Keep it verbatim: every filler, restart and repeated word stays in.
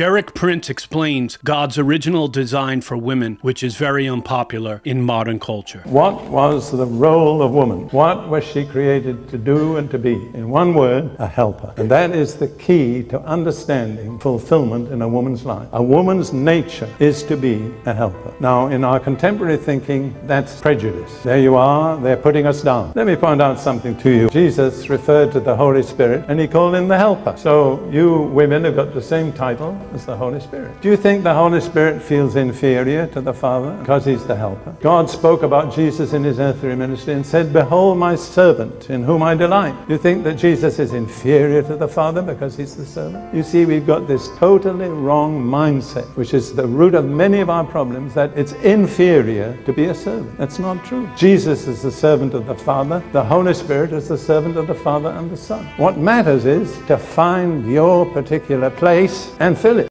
Derek Prince explains God's original design for women, which is very unpopular in modern culture. What was the role of woman? What was she created to do and to be? In one word, a helper. And that is the key to understanding fulfillment in a woman's life. A woman's nature is to be a helper. Now, in our contemporary thinking, that's prejudice. There you are, they're putting us down. Let me point out something to you. Jesus referred to the Holy Spirit and he called him the helper. So you women have got the same title as the Holy Spirit. Do you think the Holy Spirit feels inferior to the Father because he's the helper? God spoke about Jesus in his earthly ministry and said, "Behold my servant in whom I delight." Do you think that Jesus is inferior to the Father because he's the servant? You see, we've got this totally wrong mindset, which is the root of many of our problems, that it's inferior to be a servant. That's not true. Jesus is the servant of the Father. The Holy Spirit is the servant of the Father and the Son. What matters is to find your particular place and fill it.